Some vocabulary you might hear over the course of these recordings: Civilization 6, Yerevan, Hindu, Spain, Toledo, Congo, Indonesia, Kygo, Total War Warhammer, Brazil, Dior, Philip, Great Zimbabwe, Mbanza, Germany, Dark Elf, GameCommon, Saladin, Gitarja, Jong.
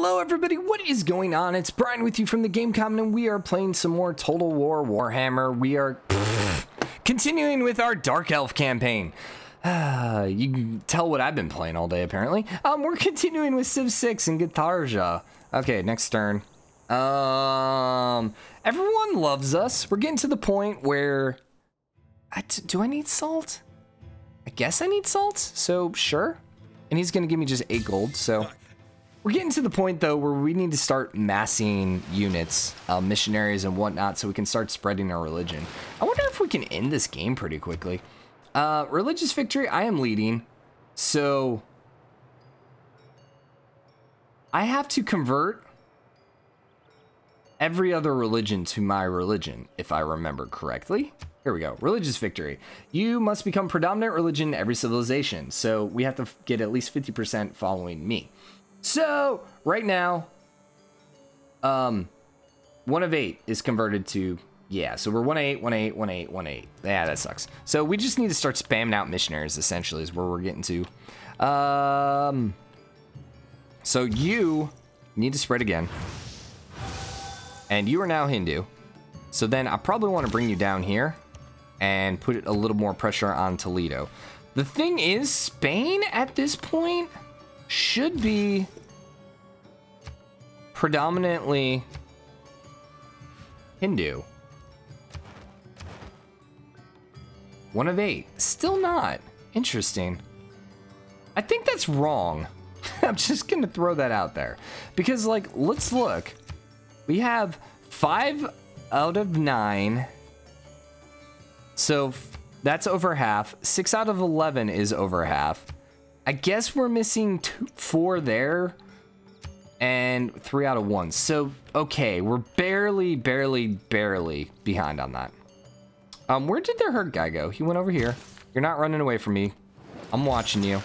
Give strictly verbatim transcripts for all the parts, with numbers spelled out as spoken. Hello everybody, what is going on? It's Brian with you from the GameCommon, and we are playing some more Total War Warhammer. We are pff, continuing with our Dark Elf campaign. Uh, you can tell what I've been playing all day apparently. Um, we're continuing with Civ six and Gitarja. Okay, next turn. Um, everyone loves us. We're getting to the point where... I t do I need salt? I guess I need salt, so sure. And he's gonna give me just eight gold, so... We're getting to the point, though, where we need to start massing units, uh, missionaries and whatnot, so we can start spreading our religion. I wonder if we can end this game pretty quickly. Uh, religious victory, I am leading, so I have to convert every other religion to my religion, if I remember correctly. Here we go. Religious victory. You must become predominant religion in every civilization, so we have to get at least fifty percent following me. So right now, um, one of eight is converted to, yeah, so we're one eight, one eight, one eight, one eight. Yeah, that sucks. So we just need to start spamming out missionaries, essentially, is where we're getting to. Um, so you need to spread again. And you are now Hindu. So then I probably want to bring you down here and put a little more pressure on Toledo. The thing is, Spain at this point... should be predominantly Hindu. One of eight. Still not. Interesting. I think that's wrong. I'm just going to throw that out there. Because, like, let's look. We have five out of nine. So that's over half. Six out of eleven is over half. I guess we're missing two, four there and three out of one. So, okay, we're barely, barely, barely behind on that. Um, where did their herd guy go? He went over here. You're not running away from me. I'm watching you.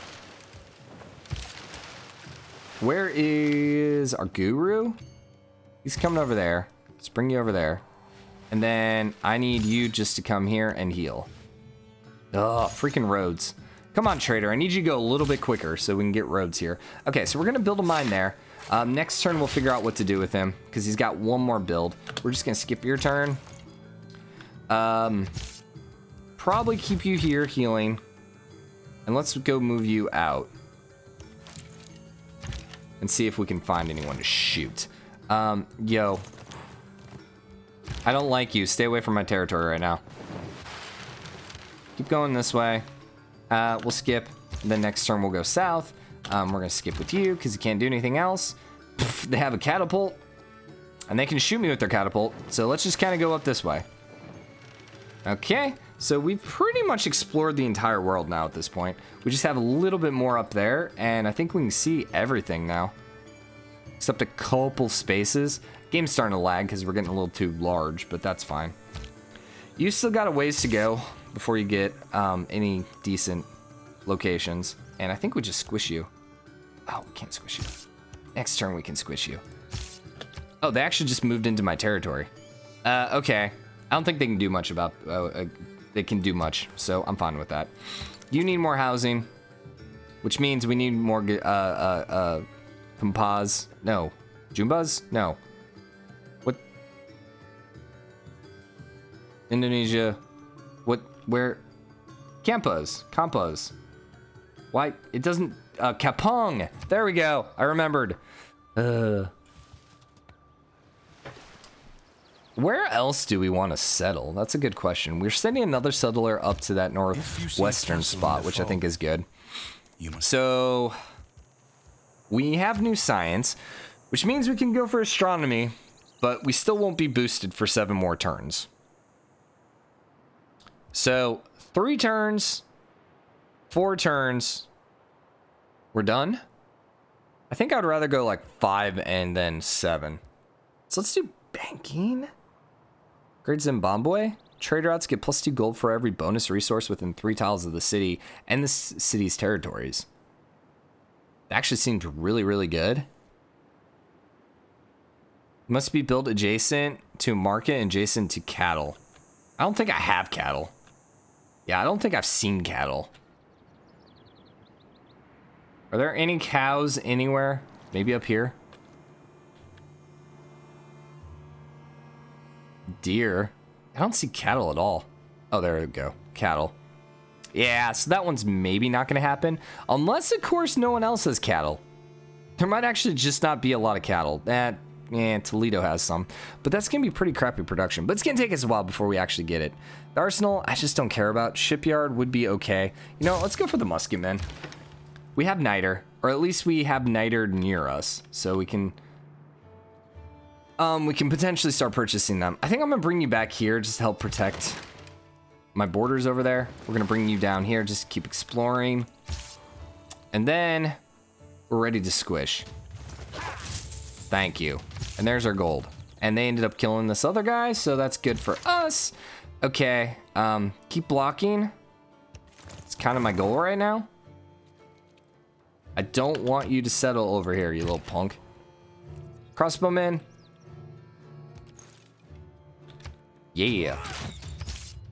Where is our guru? He's coming over there. Let's bring you over there. And then I need you just to come here and heal. Ugh, freaking roads. Come on, trader. I need you to go a little bit quicker so we can get roads here. Okay, so we're going to build a mine there. Um, next turn, we'll figure out what to do with him because he's got one more build. We're just going to skip your turn. Um, probably keep you here healing. And let's go move you out. And see if we can find anyone to shoot. Um, yo. I don't like you. Stay away from my territory right now. Keep going this way. Uh, we'll skip. The next turn we'll go south. Um, we're going to skip with you because you can't do anything else. Pff, they have a catapult. And they can shoot me with their catapult. So let's just kind of go up this way. Okay. So we've pretty much explored the entire world now at this point. We just have a little bit more up there. And I think we can see everything now. Except a couple spaces. Game's starting to lag because we're getting a little too large. But that's fine. You still got a ways to go before you get um, any decent locations. And I think we just squish you. Oh, we can't squish you. Next turn we can squish you. Oh, they actually just moved into my territory. Uh, okay. I don't think they can do much about... Uh, uh, they can do much, so I'm fine with that. You need more housing, which means we need more... Uh, uh, uh, Pampas. No. Jumbas? No. What? Indonesia... What, where, Kampas, Kampas, why, it doesn't, uh, Kapong, there we go, I remembered. Uh, where else do we want to settle? That's a good question. We're sending another settler up to that northwestern spot, which I think is good. So, we have new science, which means we can go for astronomy, but we still won't be boosted for seven more turns. So, three turns, four turns, we're done. I think I'd rather go like five and then seven. So let's do banking. Great Zimbabwe. Trade routes get plus two gold for every bonus resource within three tiles of the city and the city's territories. It actually seemed really, really good. Must be built adjacent to market and adjacent to cattle. I don't think I have cattle. Yeah, I don't think I've seen cattle. Are there any cows anywhere? Maybe up here? deer. I don't see cattle at all. Oh, there we go. Cattle. Yeah, so that one's maybe not going to happen. Unless, of course, no one else has cattle. There might actually just not be a lot of cattle. Eh, eh, Toledo has some. But that's going to be pretty crappy production. But it's going to take us a while before we actually get it. The arsenal, I just don't care about. Shipyard would be okay. You know, let's go for the musketmen. We have niter. Or at least we have niter near us. So we can... Um, we can potentially start purchasing them. I think I'm going to bring you back here just to help protect my borders over there. We're going to bring you down here just to keep exploring. And then we're ready to squish. Thank you. And there's our gold. And they ended up killing this other guy, so that's good for us. Okay, um, keep blocking. It's kind of my goal right now. I don't want you to settle over here, you little punk. Crossbowmen. Yeah,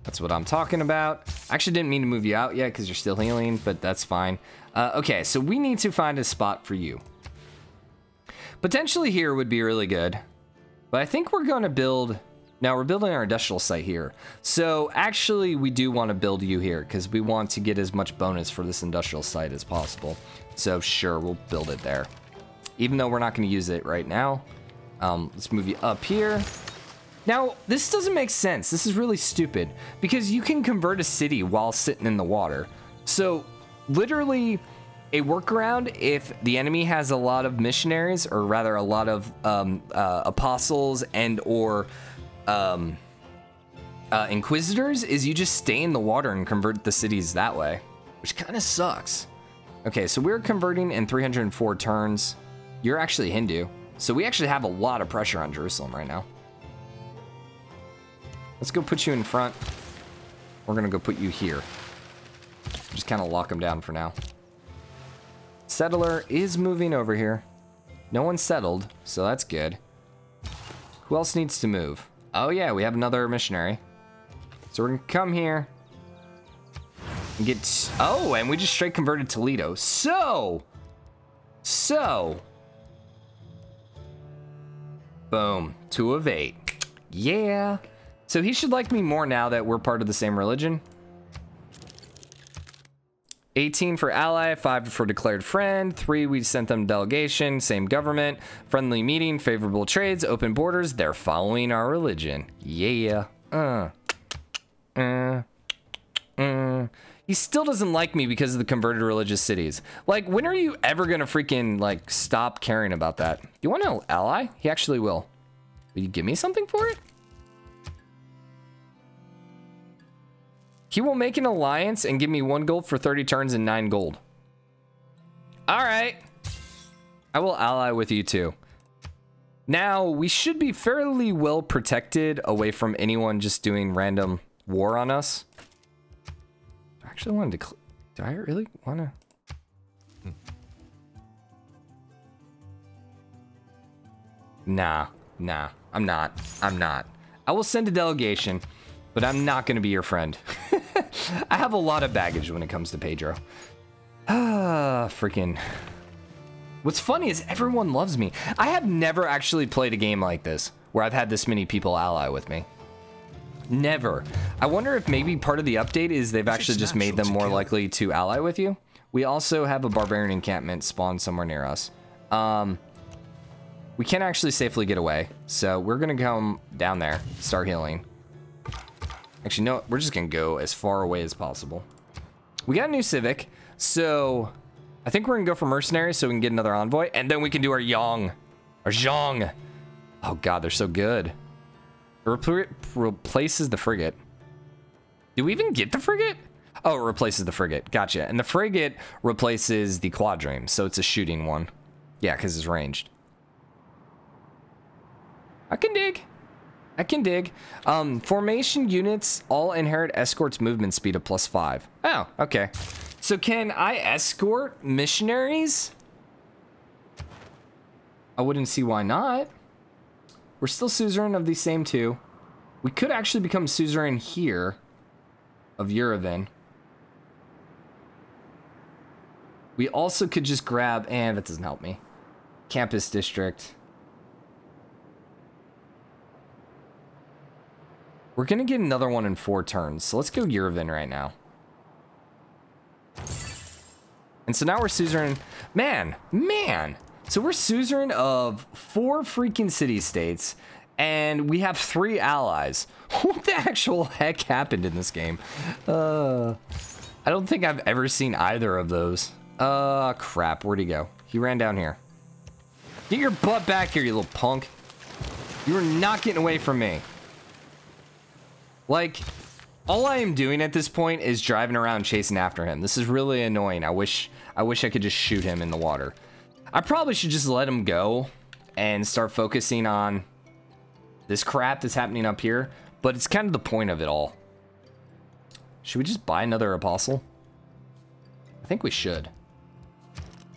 that's what I'm talking about. I actually didn't mean to move you out yet because you're still healing, but that's fine. Uh, okay, so we need to find a spot for you. Potentially here would be really good, but I think we're going to build... Now, we're building our industrial site here. So, actually, we do want to build you here because we want to get as much bonus for this industrial site as possible. So, sure, we'll build it there. Even though we're not going to use it right now. Um, let's move you up here. Now, this doesn't make sense. This is really stupid because you can convert a city while sitting in the water. So, literally, a workaround, if the enemy has a lot of missionaries, or rather a lot of um, uh, apostles and or um, uh, inquisitors, is you just stay in the water and convert the cities that way, which kind of sucks. Okay, so we're converting in three hundred four turns. You're actually Hindu, so we actually have a lot of pressure on Jerusalem right now. Let's go put you in front. We're gonna go put you here. Just kind of lock them down for now. Settler is moving over here. No one settled, so that's good. Who else needs to move? Oh yeah, we have another missionary. So we're gonna come here and get... Oh, and we just straight converted Toledo. So! So! Boom. Two of eight. Yeah! So he should like me more now that we're part of the same religion. eighteen for ally, five for declared friend, three we sent them delegation, same government, friendly meeting, favorable trades, open borders, they're following our religion. Yeah. Uh. Uh. Uh. He still doesn't like me because of the converted religious cities. Like, when are you ever gonna freaking, like, stop caring about that? You want an ally? He actually will. Will you give me something for it? He will make an alliance and give me one gold for thirty turns and nine gold. All right. I will ally with you too. Now, we should be fairly well protected away from anyone just doing random war on us. I actually wanted to... Do I really want to... Hmm. Nah, nah, I'm not. I'm not. I will send a delegation, but I'm not going to be your friend. I have a lot of baggage when it comes to Pedro. Ah, freaking. What's funny is everyone loves me. I have never actually played a game like this where I've had this many people ally with me. Never. I wonder if maybe part of the update is they've actually just made them more likely to ally with you. We also have a barbarian encampment spawned somewhere near us. Um, we can't actually safely get away. So we're going to come down there, start healing. Actually, no, we're just going to go as far away as possible. We got a new Civic, so I think we're going to go for Mercenaries so we can get another Envoy, and then we can do our Jong. Our Jong. Oh, God, they're so good. It repl replaces the Frigate. Do we even get the Frigate? Oh, it replaces the Frigate. Gotcha. And the Frigate replaces the Quadrime, so it's a shooting one. Yeah, because it's ranged. I can dig. I can dig. Um, formation units all inherit escorts movement speed of plus five. Oh, okay. So can I escort missionaries? I wouldn't see why not. We're still suzerain of these same two. We could actually become suzerain here of Yerevan. We also could just grab, and eh, that doesn't help me. Campus district. We're going to get another one in four turns. So let's go Yerevan right now. And so now we're suzerain. Man, man. So we're suzerain of four freaking city-states. And we have three allies. What the actual heck happened in this game? Uh, I don't think I've ever seen either of those. Uh, crap. Where'd he go? He ran down here. Get your butt back here, you little punk. You are not getting away from me. Like, all I am doing at this point is driving around chasing after him. This is really annoying. I wish I wish I could just shoot him in the water. I probably should just let him go and start focusing on this crap that's happening up here. But it's kind of the point of it all. Should we just buy another apostle? I think we should.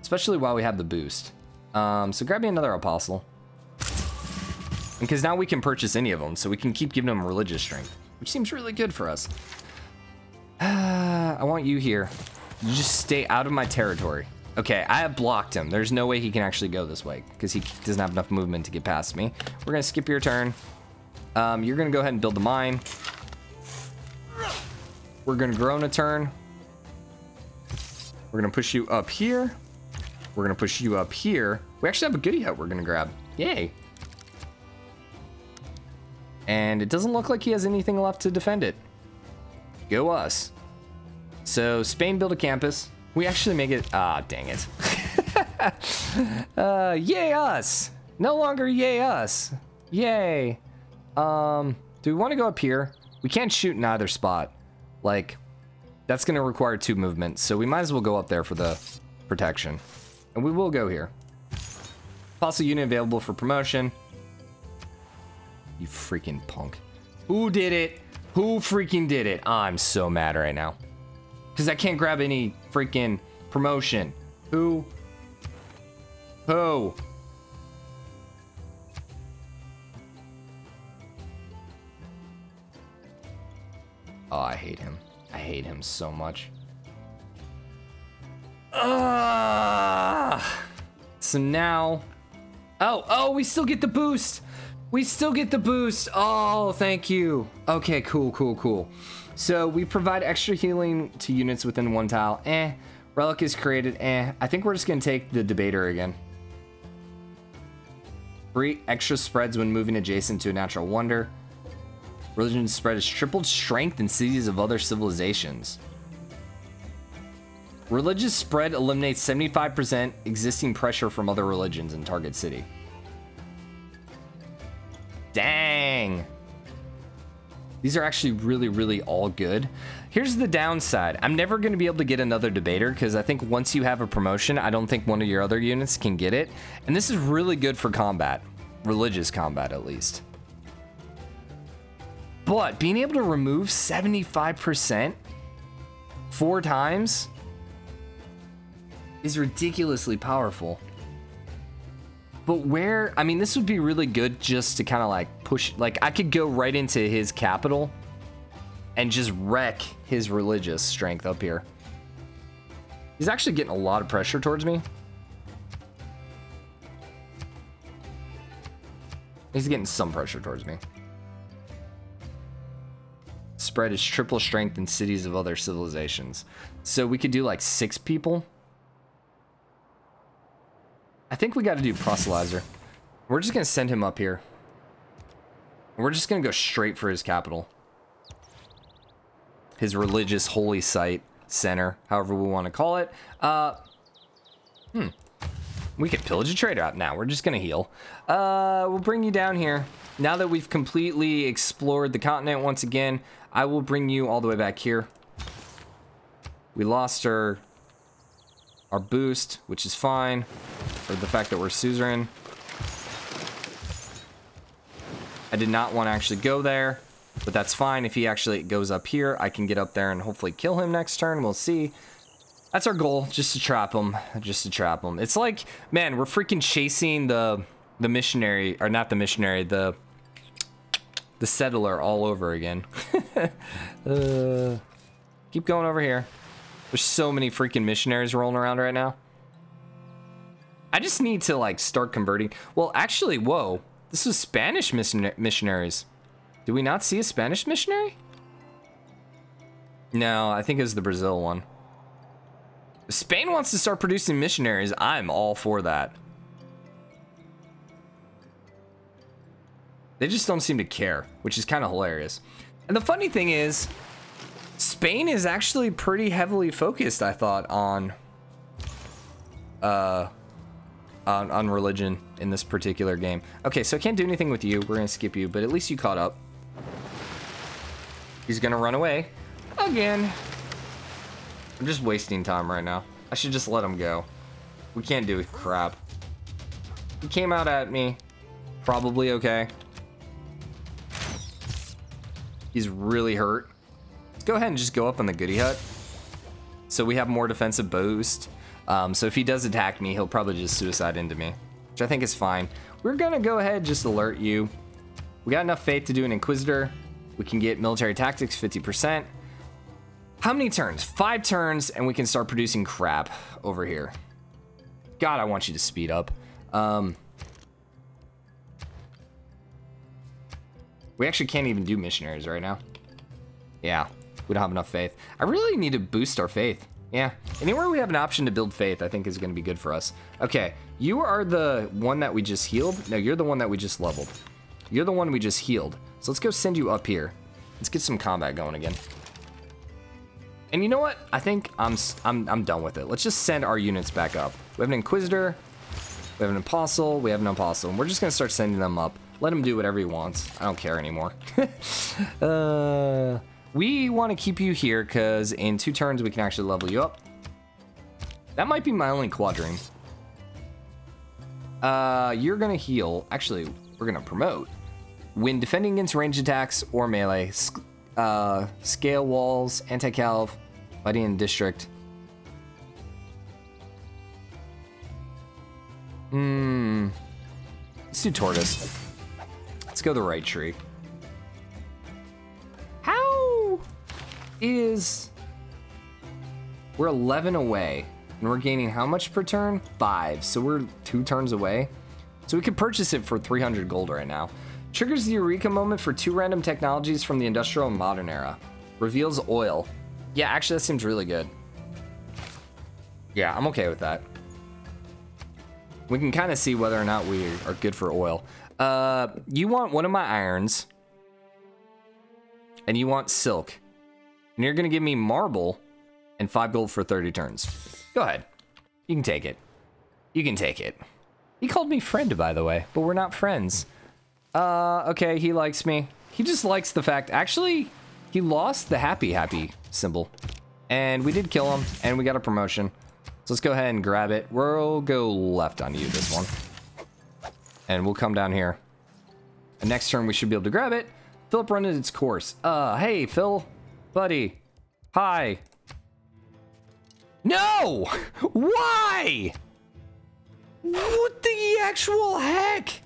Especially while we have the boost. Um, so grab me another apostle. Because now we can purchase any of them. So we can keep giving them religious strength. Which seems really good for us. Uh, I want you here. You just stay out of my territory. Okay, I have blocked him. There's no way he can actually go this way because he doesn't have enough movement to get past me. We're going to skip your turn. Um, you're going to go ahead and build the mine. We're going to grow in a turn. We're going to push you up here. We're going to push you up here. We actually have a goodie hut we're going to grab. Yay. And it doesn't look like he has anything left to defend it. Go us. So Spain built a campus. We actually make it. Ah, dang it. uh, yay us. No longer yay us. Yay. Um, do we want to go up here? We can't shoot in either spot. Like, that's going to require two movements. So we might as well go up there for the protection. And we will go here. Fossil unit available for promotion. You freaking punk. Who did it? Who freaking did it? I'm so mad right now. Because I can't grab any freaking promotion. Who? Who? Oh, I hate him. I hate him so much. Uh, so now... Oh, oh, we still get the boost. We still get the boost. Oh, thank you. Okay, cool, cool, cool. So we provide extra healing to units within one tile. Eh. Relic is created. Eh. I think we're just going to take the debater again. Three extra spreads when moving adjacent to a natural wonder. Religion spread is tripled strength in cities of other civilizations. Religious spread eliminates seventy-five percent existing pressure from other religions in target city. Dang. These are actually really, really all good. Here's the downside. I'm never going to be able to get another debater because I think once you have a promotion, I don't think one of your other units can get it. And this is really good for combat. Religious combat, at least. But being able to remove seventy-five percent four times is ridiculously powerful. But where, I mean, this would be really good just to kind of like push, like I could go right into his capital and just wreck his religious strength up here. He's actually getting a lot of pressure towards me. He's getting some pressure towards me. Spread is triple strength in cities of other civilizations. So we could do like six people. I think we got to do proselytizer. We're just going to send him up here. We're just going to go straight for his capital. His religious holy site center, however we want to call it. Uh, hmm. We could pillage a trade route now. We're just going to heal. Uh, we'll bring you down here. Now that we've completely explored the continent once again, I will bring you all the way back here. We lost our, our boost, which is fine. Or the fact that we're suzerain. I did not want to actually go there, but that's fine. If he actually goes up here, I can get up there and hopefully kill him next turn. We'll see. That's our goal, just to trap him, just to trap him. It's like, man, we're freaking chasing the the missionary, or not the missionary, the the settler all over again. uh, keep going over here. There's so many freaking missionaries rolling around right now. I just need to like start converting. Well, actually, whoa, this is Spanish missionaries. Did we not see a Spanish missionary? No, I think it was the Brazil one. If Spain wants to start producing missionaries, I'm all for that. They just don't seem to care, which is kind of hilarious. And the funny thing is, Spain is actually pretty heavily focused, I thought, on uh, on, on religion in this particular game. Okay, so I can't do anything with you. We're going to skip you, but at least you caught up. He's going to run away again. I'm just wasting time right now. I should just let him go. We can't do crap. He came out at me. Probably okay. He's really hurt. Let's go ahead and just go up on the goody hut. So we have more defensive boost. Um, so if he does attack me, he'll probably just suicide into me, which I think is fine. We're gonna go ahead and just alert you. We got enough faith to do an Inquisitor. We can get military tactics fifty percent. How many turns? Five turns, and we can start producing crap over here. God, I want you to speed up. Um, we actually can't even do missionaries right now. Yeah, we don't have enough faith. I really need to boost our faith. Yeah, anywhere we have an option to build faith, I think is going to be good for us. Okay, you are the one that we just healed. No, you're the one that we just leveled. You're the one we just healed. So let's go send you up here. Let's get some combat going again. And you know what? I think I'm, I'm, I'm done with it. Let's just send our units back up. We have an Inquisitor. We have an Apostle. We have an Apostle. And we're just going to start sending them up. Let him do whatever he wants. I don't care anymore. uh... We want to keep you here because in two turns we can actually level you up. That might be my only quadrine. Uh, you're going to heal. Actually, we're going to promote. When defending against ranged attacks or melee, sc uh, scale walls, anti-calv, fighting in district. Hmm. Let's do tortoise. Let's go the right tree. Is we're eleven away and we're gaining how much per turn? Five. So we're two turns away. So we could purchase it for three hundred gold right now. Triggers the Eureka moment for two random technologies from the industrial and modern era. Reveals oil. Yeah, actually that seems really good. Yeah, I'm okay with that. We can kind of see whether or not we are good for oil. Uh, you want one of my irons and you want silk. And you're going to give me marble and five gold for thirty turns. Go ahead. You can take it. You can take it. He called me friend, by the way, but we're not friends. Uh, okay, he likes me. He just likes the fact... Actually, he lost the happy, happy symbol. And we did kill him, and we got a promotion. So let's go ahead and grab it. We'll go left on you, this one. And we'll come down here. And next turn, we should be able to grab it. Philip run its course. Uh, hey, Phil... Buddy, hi. No! Why? What the actual heck?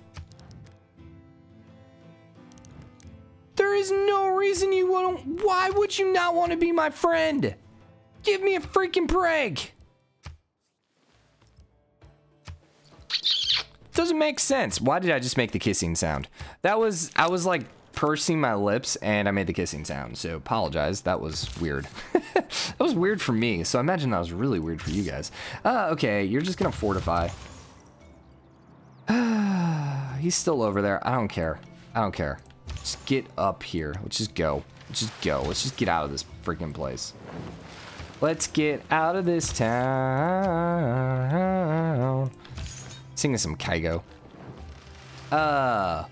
There is no reason you wouldn't. Why would you not want to be my friend? Give me a freaking break. Doesn't make sense. Why did I just make the kissing sound? That was, I was like, pursing my lips and I made the kissing sound, so apologize. That was weird. That was weird for me, so I imagine that was really weird for you guys. Uh, okay, you're just gonna fortify. He's still over there. I don't care. I don't care. Just get up here. Let's just go. Let's just go. Let's just get out of this freaking place. Let's get out of this town. Singing some Kygo. Uh...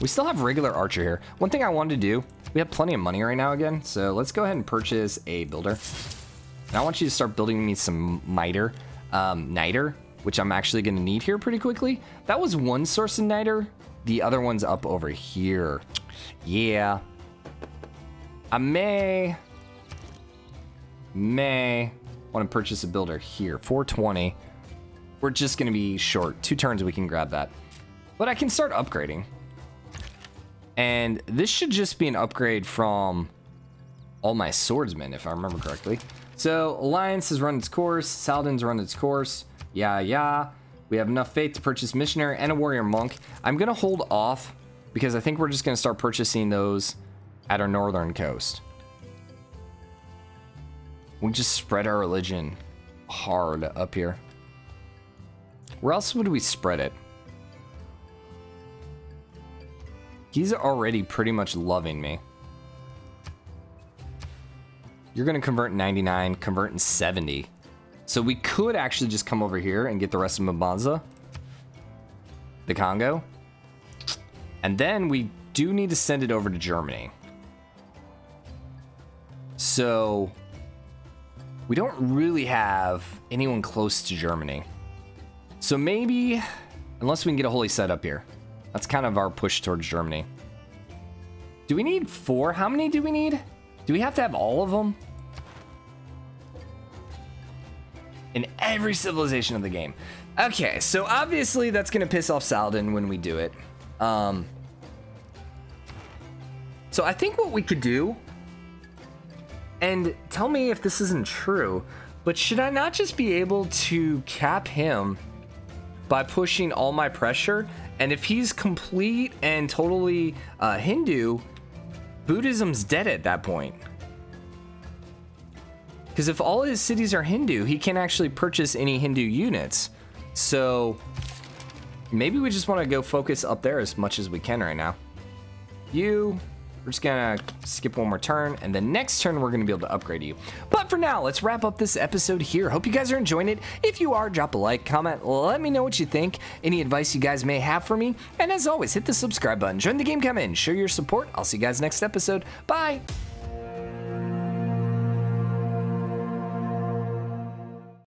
We still have regular archer here. One thing I wanted to do, we have plenty of money right now again, so let's go ahead and purchase a builder. And I want you to start building me some miter, um, niter, which I'm actually going to need here pretty quickly. That was one source of niter. The other one's up over here. Yeah. I may, may want to purchase a builder here. four twenty. We're just going to be short. Two turns we can grab that. But I can start upgrading. And this should just be an upgrade from all my swordsmen, if I remember correctly. So, Alliance has run its course. Saladin's run its course. Yeah, yeah. We have enough faith to purchase Missioner and a Warrior Monk. I'm going to hold off because I think we're just going to start purchasing those at our northern coast. We just spread our religion hard up here. Where else would we spread it? He's already pretty much loving me. You're going to convert in ninety-nine, convert in seventy. So we could actually just come over here and get the rest of Mbanza, the Congo. And then we do need to send it over to Germany. So we don't really have anyone close to Germany. So maybe, unless we can get a holy set up here. That's kind of our push towards Germany. Do we need four? How many do we need? Do we have to have all of them? In every civilization of the game. Okay, so obviously that's going to piss off Saladin when we do it. Um, so I think what we could do, and tell me if this isn't true, but should I not just be able to cap him by pushing all my pressure? And if he's complete and totally uh, Hindu, Buddhism's dead at that point. Because if all his cities are Hindu, he can't actually purchase any Hindu units. So maybe we just want to go focus up there as much as we can right now. You, we're just going to skip one more turn. And the next turn, we're going to be able to upgrade you. But for now, let's wrap up this episode here. Hope you guys are enjoying it. If you are, drop a like, comment, let me know what you think, any advice you guys may have for me. And as always, hit the subscribe button, join the GameCommon, show your support. I'll see you guys next episode. Bye.